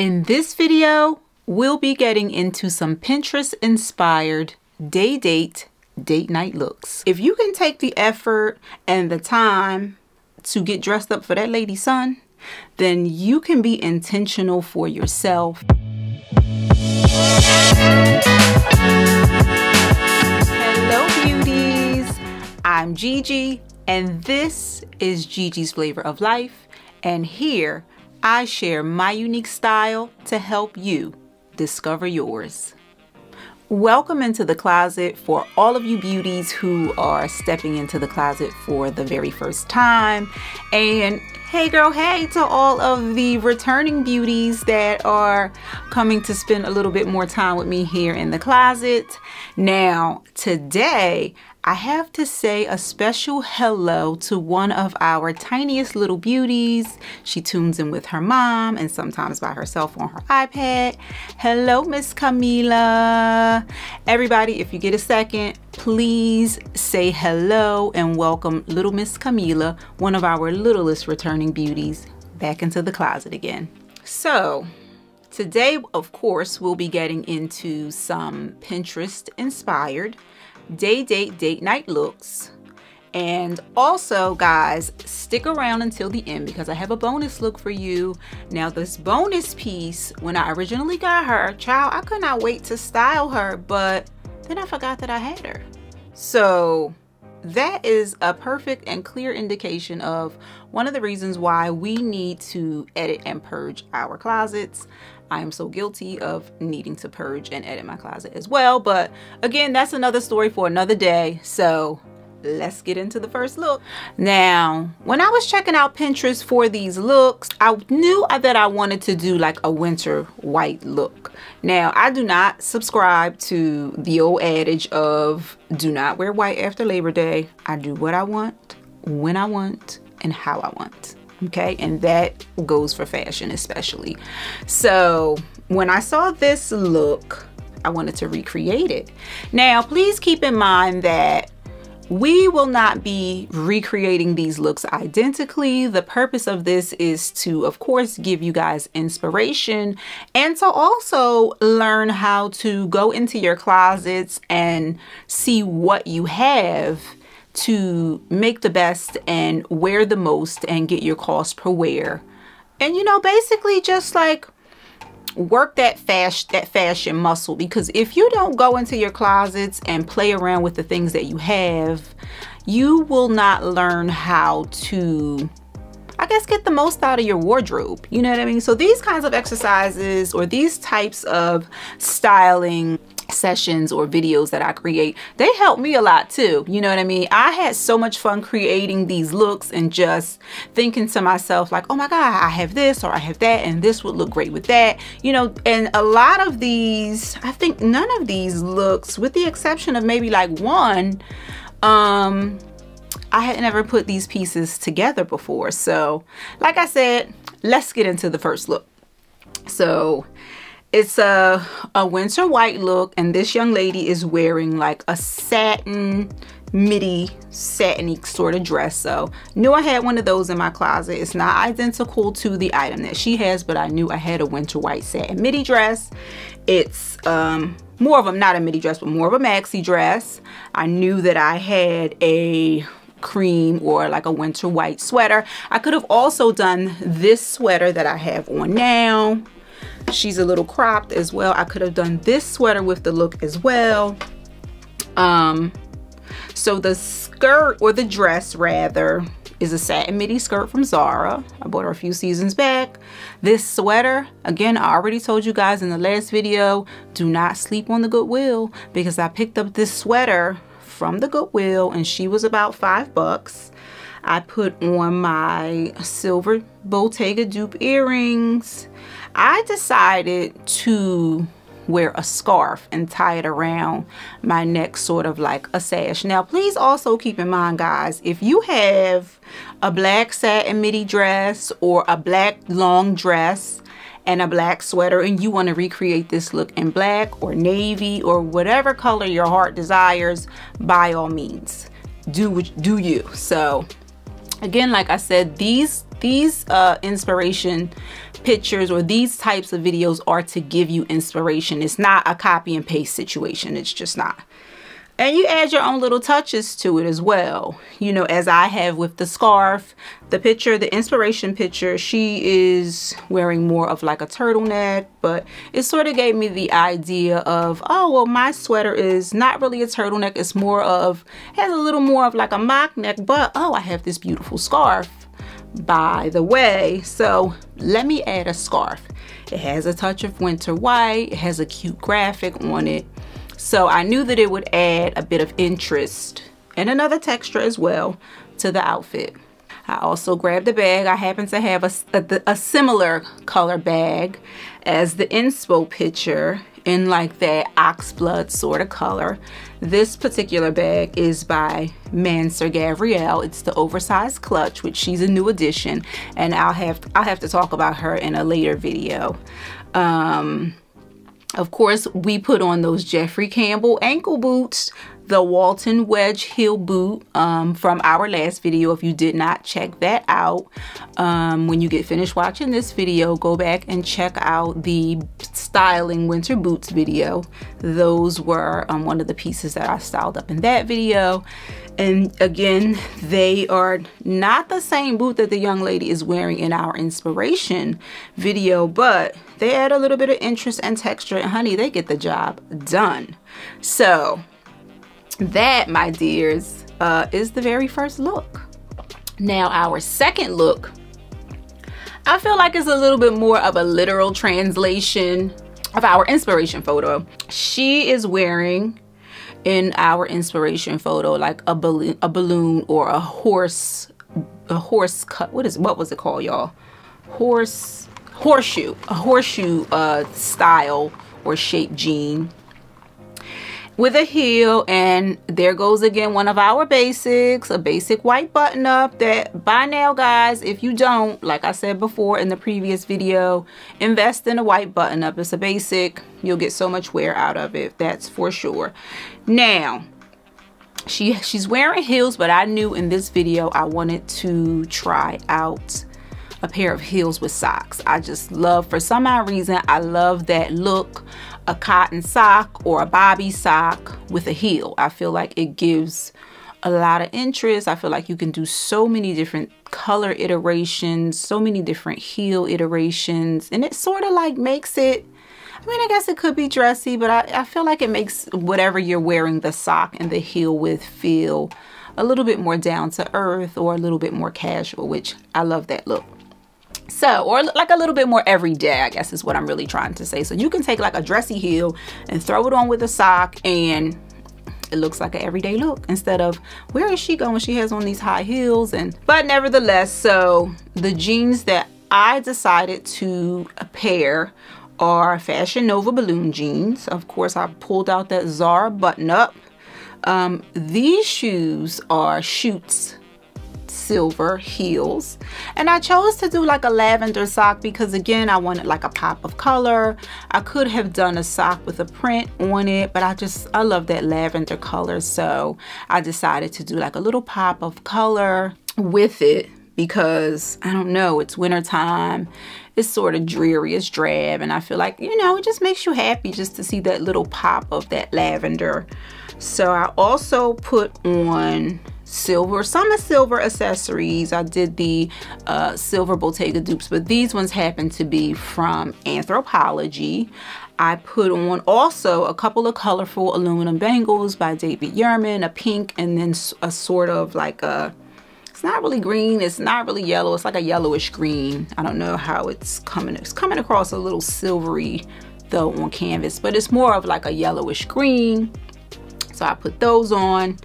In this video, we'll be getting into some Pinterest-inspired date night looks. If you can take the effort and the time to get dressed up for that lady's son, then you can be intentional for yourself. Hello beauties, I'm Gigi and this is Gigi's Flavor of Life, and here I share my unique style to help you discover yours. Welcome into the closet for all of you beauties who are stepping into the closet for the very first time. And hey girl, hey to all of the returning beauties that are coming to spend a little bit more time with me here in the closet. Now, today, I have to say a special hello to one of our tiniest little beauties. She tunes in with her mom and sometimes by herself on her iPad. Hello, Miss Camila. Everybody, if you get a second, please say hello and welcome little Miss Camila, one of our littlest returning beauties, back into the closet again. So, today, of course, we'll be getting into some Pinterest-inspired date night looks. And also, guys, stick around until the end because I have a bonus look for you. Now, this bonus piece, when I originally got her, child, I could not wait to style her, but then I forgot that I had her. So that is a perfect and clear indication of one of the reasons why we need to edit and purge our closets. I am so guilty of needing to purge and edit my closet as well. But again, that's another story for another day. So let's get into the first look. Now, when I was checking out Pinterest for these looks, I knew that I wanted to do like a winter white look. Now, I do not subscribe to the old adage of do not wear white after Labor Day. I do what I want, when I want, and how I want. Okay, and that goes for fashion especially. So when I saw this look, I wanted to recreate it. Now, please keep in mind that we will not be recreating these looks identically. The purpose of this is to, of course, give you guys inspiration and to also learn how to go into your closets and see what you have to make the best and wear the most and get your cost per wear. And, you know, basically just like work that fashion muscle, because if you don't go into your closets and play around with the things that you have, you will not learn how to, I guess, get the most out of your wardrobe. You know what I mean? So these kinds of exercises or these types of styling sessions or videos that I create, they help me a lot too. You know what I mean? I had so much fun creating these looks and just thinking to myself like, oh my God, I have this or I have that and this would look great with that. You know, and a lot of these, I think none of these looks, with the exception of maybe like one, I had never put these pieces together before. So like I said, let's get into the first look. So it's a winter white look, and this young lady is wearing like a satin, midi, satiny sort of dress. So knew I had one of those in my closet. It's not identical to the item that she has, but I knew I had a winter white satin midi dress. It's more of a, not a midi dress, but more of a maxi dress. I knew that I had a cream or like a winter white sweater. I could have also done this sweater that I have on now. She's a little cropped as well. I could have done this sweater with the look as well. So the skirt, or the dress rather, is a satin midi skirt from Zara. I bought her a few seasons back. This sweater, again, I already told you guys in the last video, do not sleep on the Goodwill, because I picked up this sweater from the Goodwill and she was about $5. I put on my silver Bottega dupe earrings. I decided to wear a scarf and tie it around my neck, sort of like a sash. Now, please also keep in mind, guys, if you have a black satin midi dress or a black long dress and a black sweater and you want to recreate this look in black or navy or whatever color your heart desires, by all means, do you. So again, like I said, these inspiration pictures or these types of videos are to give you inspiration. It's not a copy and paste situation. It's just not. And you add your own little touches to it as well. You know, as I have with the scarf, the picture, the inspiration picture, she is wearing more of like a turtleneck, but it sort of gave me the idea of, oh, well, my sweater is not really a turtleneck. It's more of, has a little more of like a mock neck, but oh, I have this beautiful scarf, by the way. So let me add a scarf. It has a touch of winter white. It has a cute graphic on it. So I knew that it would add a bit of interest and another texture as well to the outfit. I also grabbed a bag. I happen to have a similar color bag as the inspo picture in like that oxblood sort of color. This particular bag is by Mansur Gavriel. It's the oversized clutch, which she's a new addition, and I'll have to talk about her in a later video. Of course, we put on those Jeffrey Campbell ankle boots, the Walton Wedge heel boot from our last video. If you did not check that out, when you get finished watching this video, go back and check out the styling winter boots video. Those were one of the pieces that I styled up in that video. And again, they are not the same boot that the young lady is wearing in our inspiration video, but they add a little bit of interest and texture, and honey, they get the job done. So that, my dears, is the very first look. Now our second look, I feel like it's a little bit more of a literal translation of our inspiration photo. She is wearing, in our inspiration photo, like a balloon or a horse cut. What was it called, y'all? Horseshoe. A horseshoe style or shape jean with a heel, and there goes again one of our basics, a basic white button-up that by now, guys, if you don't, like I said before in the previous video, invest in a white button-up. It's a basic. You'll get so much wear out of it, that's for sure. Now she's wearing heels, but I knew in this video I wanted to try out a pair of heels with socks. I just love, for some odd reason, I love that look, a cotton sock or a bobby sock with a heel. I feel like it gives a lot of interest. I feel like you can do so many different color iterations, so many different heel iterations, and it sort of like makes it, I mean, I guess it could be dressy, but I feel like it makes whatever you're wearing the sock and the heel with feel a little bit more down to earth or a little bit more casual, which I love that look. So, or like a little bit more everyday, I guess is what I'm really trying to say. So you can take like a dressy heel and throw it on with a sock, and it looks like an everyday look instead of, where is she going? She has on these high heels. And but nevertheless, so the jeans that I decided to pair are Fashion Nova balloon jeans. Of course, I pulled out that Zara button up. These shoes are Chutes silver heels, and I chose to do like a lavender sock because, again, I wanted like a pop of color. I could have done a sock with a print on it, but I love that lavender color, so I decided to do like a little pop of color with it because, I don't know, it's winter time, it's sort of dreary, it's drab, and I feel like, you know, it just makes you happy just to see that little pop of that lavender. So I also put on some silver accessories. I did the silver Bottega dupes, but these ones happen to be from Anthropologie. I put on also a couple of colorful aluminum bangles by David Yurman, a pink, and then a sort of like a, it's not really green, it's not really yellow, it's like a yellowish green. I don't know how it's coming across, a little silvery though on canvas, but it's more of like a yellowish green. So I put those on.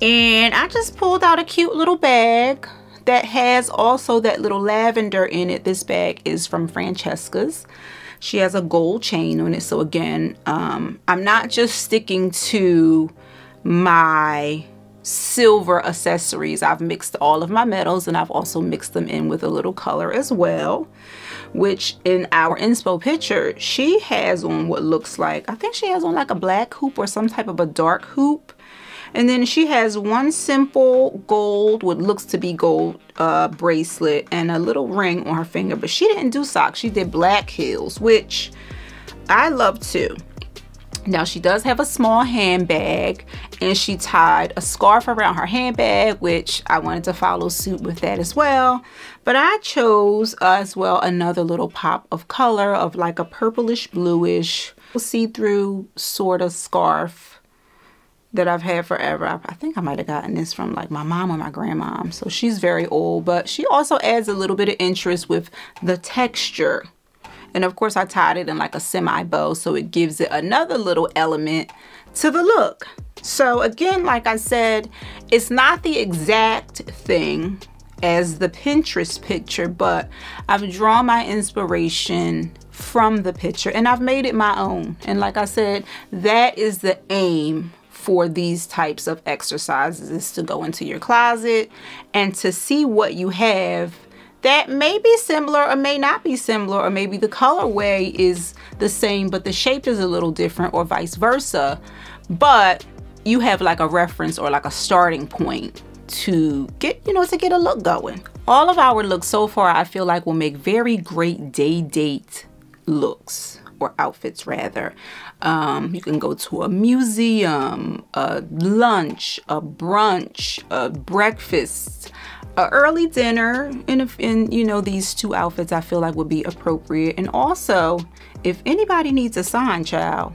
And I just pulled out a cute little bag that has also that little lavender in it. This bag is from Francesca's. She has a gold chain on it. So again, I'm not just sticking to my silver accessories. I've mixed all of my metals, and I've also mixed them in with a little color as well, which in our inspo picture, she has on what looks like, I think she has on like a black hoop or some type of a dark hoop. And then she has one simple gold, what looks to be gold bracelet, and a little ring on her finger. But she didn't do socks, she did black heels, which I love too. Now she does have a small handbag, and she tied a scarf around her handbag, which I wanted to follow suit with that as well. But I chose as well another little pop of color of like a purplish bluish see-through sort of scarf that I've had forever. I think I might have gotten this from like my mom or my grandmom, so she's very old, but she also adds a little bit of interest with the texture. And of course I tied it in like a semi bow, so it gives it another little element to the look. So again, like I said, it's not the exact thing as the Pinterest picture, but I've drawn my inspiration from the picture and I've made it my own. And like I said, that is the aim for these types of exercises, is to go into your closet and to see what you have that may be similar or may not be similar, or maybe the colorway is the same but the shape is a little different, or vice versa, but you have like a reference or like a starting point to get, you know, to get a look going. All of our looks so far I feel like will make very great day date looks, or outfits rather. You can go to a museum, a lunch, a brunch, a breakfast, an early dinner, and you know, these two outfits I feel like would be appropriate. And also, if anybody needs a sign, child,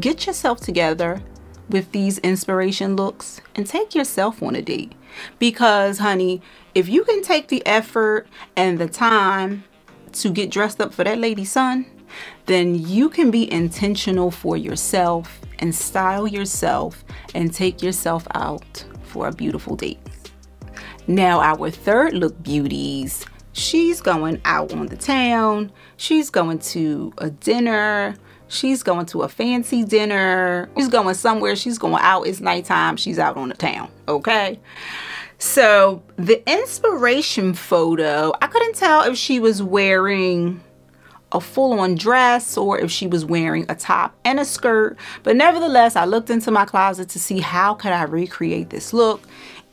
get yourself together with these inspiration looks and take yourself on a date. Because honey, if you can take the effort and the time to get dressed up for that lady's son, then you can be intentional for yourself and style yourself and take yourself out for a beautiful date. Now our third look beauties, she's going out on the town, she's going to a dinner, she's going to a fancy dinner, she's going somewhere, she's going out, it's nighttime, she's out on the town, okay? So the inspiration photo, I couldn't tell if she was wearing a full-on dress or if she was wearing a top and a skirt, but nevertheless, I looked into my closet to see how could I recreate this look.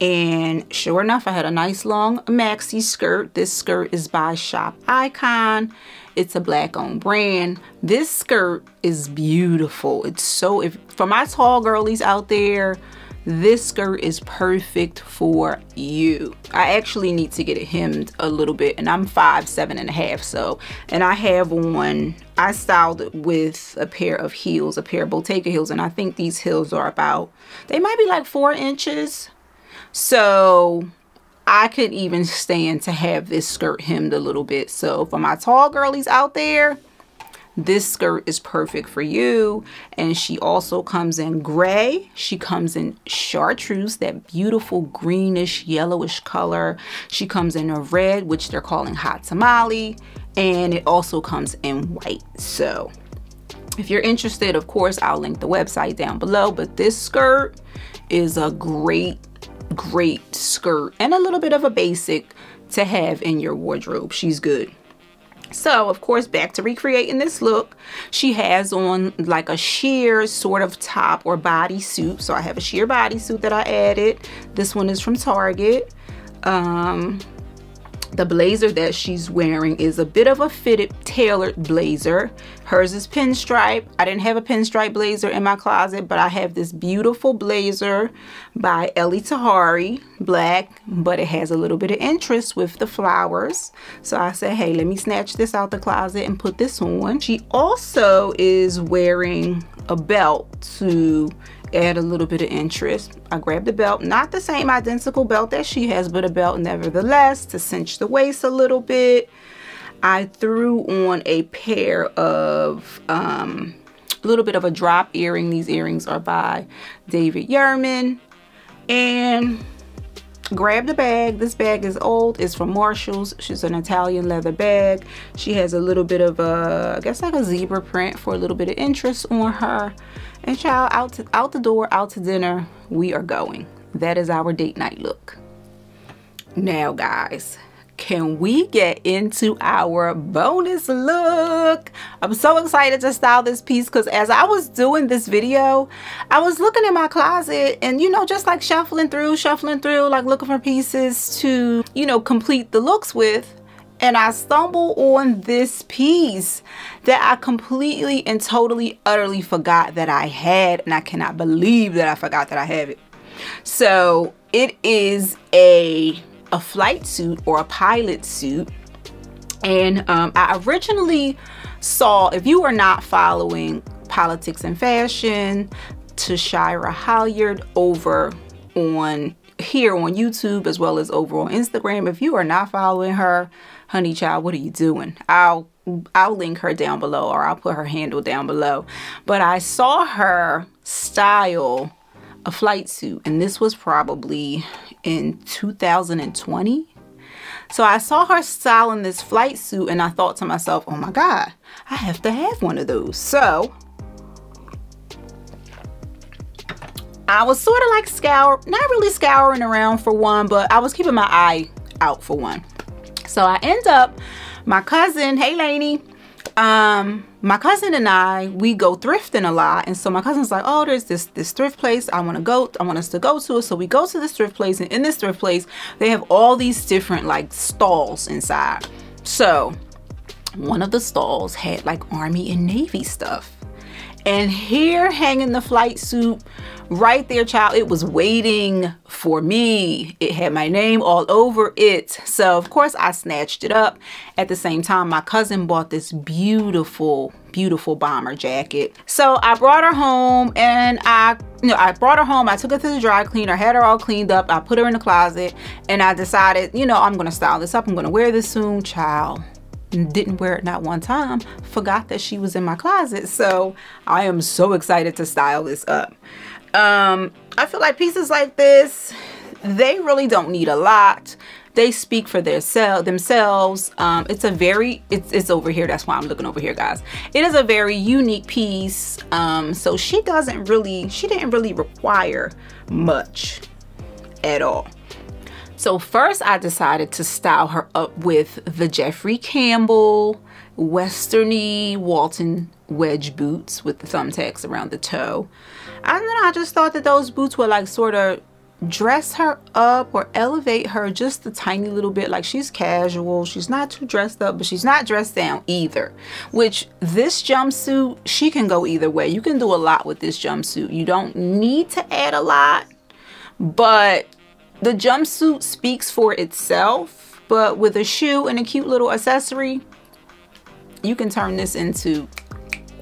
And sure enough, I had a nice long maxi skirt. This skirt is by Shop Icon. It's a black-owned brand. This skirt is beautiful. It's so, if for my tall girlies out there, this skirt is perfect for you. I actually need to get it hemmed a little bit, and I'm 5'7.5", so, and I have on, I styled it with a pair of heels, a pair of Bottega heels, and I think these heels are about, they might be like 4 inches. So I could even stand to have this skirt hemmed a little bit. So for my tall girlies out there, this skirt is perfect for you. And she also comes in gray. She comes in chartreuse, that beautiful greenish yellowish color. She comes in a red, which they're calling hot tamale. And it also comes in white. So if you're interested, of course, I'll link the website down below. But this skirt is a great skirt and a little bit of a basic to have in your wardrobe. She's good. So of course, back to recreating this look, she has on like a sheer sort of top or bodysuit. So I have a sheer bodysuit that I added. This one is from Target. The blazer that she's wearing is a bit of a fitted tailored blazer. Hers is pinstripe. I didn't have a pinstripe blazer in my closet, but I have this beautiful blazer by Ellie Tahari, black, but it has a little bit of interest with the flowers. So I said, hey, let me snatch this out the closet and put this on. She also is wearing a belt to add a little bit of interest. I grabbed the belt, not the same identical belt that she has, but a belt nevertheless to cinch the waist a little bit. I threw on a pair of a little bit of a drop earring. These earrings are by David Yurman. And grabbed the bag. This bag is old, it's from Marshall's. She's an Italian leather bag. She has a little bit of a, I guess like a zebra print for a little bit of interest on her. And child, out the door, out to dinner, we are going. That is our date night look. Now guys, can we get into our bonus look? I'm so excited to style this piece because as I was doing this video, I was looking in my closet and, you know, just like shuffling through, like looking for pieces to, you know, complete the looks with. And I stumbled on this piece that I completely and totally, utterly forgot that I had. And I cannot believe that I forgot that I have it. So it is a flight suit or a pilot suit. And I originally saw, if you are not following Politics and Fashion, to Shira Hilyard over on here on YouTube as well as over on Instagram. If you are not following her, honey child, what are you doing? I'll link her down below, or I'll put her handle down below. But I saw her style a flight suit, and this was probably in 2020. So I saw her styling this flight suit and I thought to myself, oh my God, I have to have one of those. So I was sort of like not really scouring around for one, but I was keeping my eye out for one. So I end up, my cousin, hey Lainey, my cousin and I, we go thrifting a lot. And so my cousin's like, oh, there's this thrift place I want us to go to. So we go to this thrift place, and in this thrift place, they have all these different like stalls inside. So one of the stalls had like Army and Navy stuff. And here hanging the flight suit right there, child, it was waiting for me. It had my name all over it. So of course I snatched it up. At the same time, my cousin bought this beautiful, beautiful bomber jacket. So I brought her home and I took her to the dry cleaner, had her all cleaned up. I put her in the closet and I decided, you know, I'm going to style this up. I'm going to wear this soon, child. Didn't wear it not one time, forgot that she was in my closet. So I am so excited to style this up. I feel like pieces like this, they really don't need a lot. They speak for themselves. It's over here, that's why I'm looking over here, guys. It is a very unique piece. So she didn't really require much at all. So first I decided to style her up with the Jeffrey Campbell Westerny Walton Wedge boots with the thumbtacks around the toe. And then I just thought that those boots would like sort of dress her up or elevate her just a tiny little bit. Like she's casual, she's not too dressed up, but she's not dressed down either. Which this jumpsuit, she can go either way. You can do a lot with this jumpsuit. You don't need to add a lot, but the jumpsuit speaks for itself, but with a shoe and a cute little accessory, you can turn this into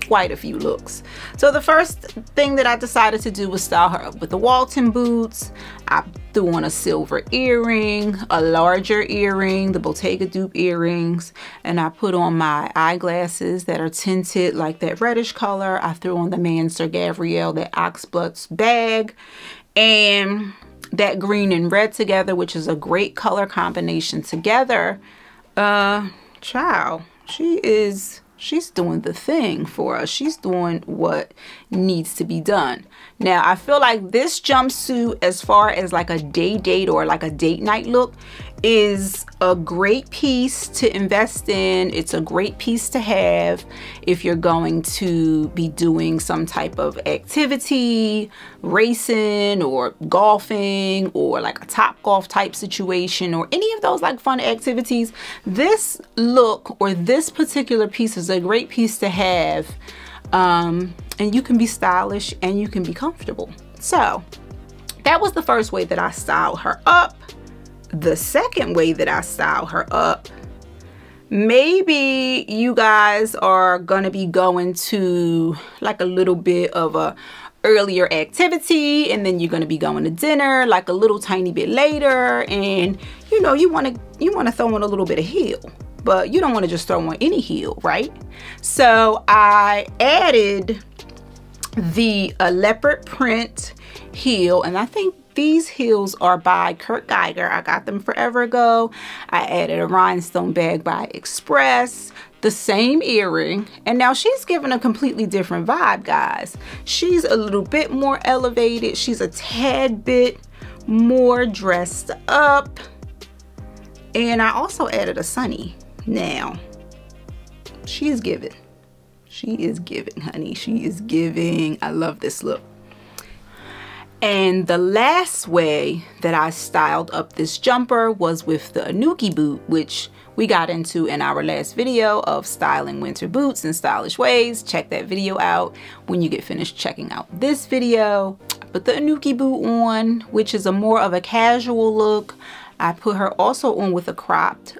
quite a few looks. So the first thing that I decided to do was style her up with the Walton boots. I threw on a silver earring, a larger earring, the Bottega dupe earrings, and I put on my eyeglasses that are tinted like that reddish color. I threw on the Mansur Gavriel, that oxbutts bag, and that green and red together, which is a great color combination together. Child, she's doing the thing for us. She's doing what needs to be done. Now I feel like this jumpsuit, as far as like a day date or like a date night look, is a great piece to invest in. It's a great piece to have if you're going to be doing some type of activity, racing or golfing or like a top golf type situation or any of those like fun activities. This look or this particular piece is a great piece to have, and you can be stylish and you can be comfortable. So that was the first way that I styled her up. The second way that I style her up, maybe you guys are gonna be going to like a little bit of a earlier activity, and then you're gonna be going to dinner like a little tiny bit later, and you know you wanna throw on a little bit of heel, but you don't wanna just throw on any heel, right? So I added the leopard print heel, and I think these heels are by Kurt Geiger. I got them forever ago. I added a rhinestone bag by Express, the same earring, and now she's giving a completely different vibe, guys. She's a little bit more elevated. She's a tad bit more dressed up. And I also added a Sunny. Now, she is giving. She is giving, honey. She is giving. I love this look. And the last way that I styled up this jumper was with the Anuki boot, which we got into in our last video of styling winter boots in stylish ways. Check that video out when you get finished checking out this video. I put the Anuki boot on, which is a more of a casual look. I put her also on with a cropped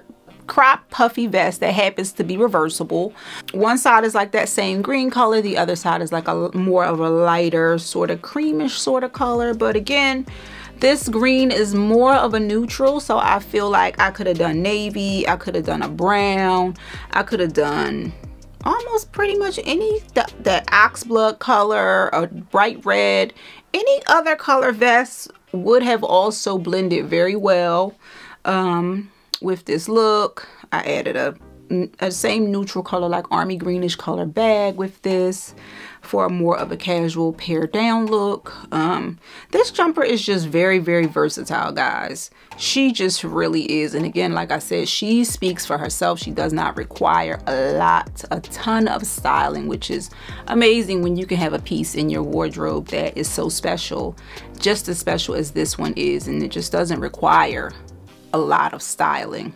puffy vest that happens to be reversible. One side is like that same green color, the other side is like a more of a lighter sort of creamish sort of color. But again, this green is more of a neutral, so I feel like I could have done navy, I could have done a brown, I could have done almost pretty much any that ox blood color, a bright red, any other color vest would have also blended very well with this look. I added a same neutral color, like army greenish color bag with this for a more of a casual pair down look. This jumper is just very, very versatile, guys. She just really is. And again, like I said, she speaks for herself. She does not require a ton of styling, which is amazing when you can have a piece in your wardrobe that is so special, just as special as this one is. And it just doesn't require a lot of styling.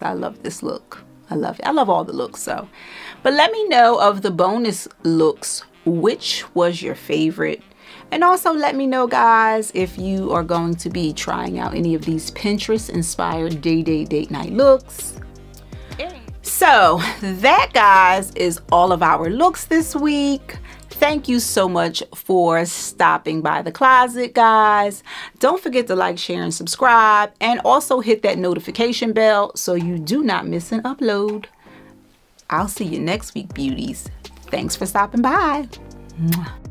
I love this look. I love it. I love all the looks. So, but let me know of the bonus looks, which was your favorite? And also let me know, guys, if you are going to be trying out any of these Pinterest inspired date night looks. So that, guys, is all of our looks this week. Thank you so much for stopping by the closet, guys. Don't forget to like, share, and subscribe, and also hit that notification bell so you do not miss an upload. I'll see you next week, beauties. Thanks for stopping by. Mwah.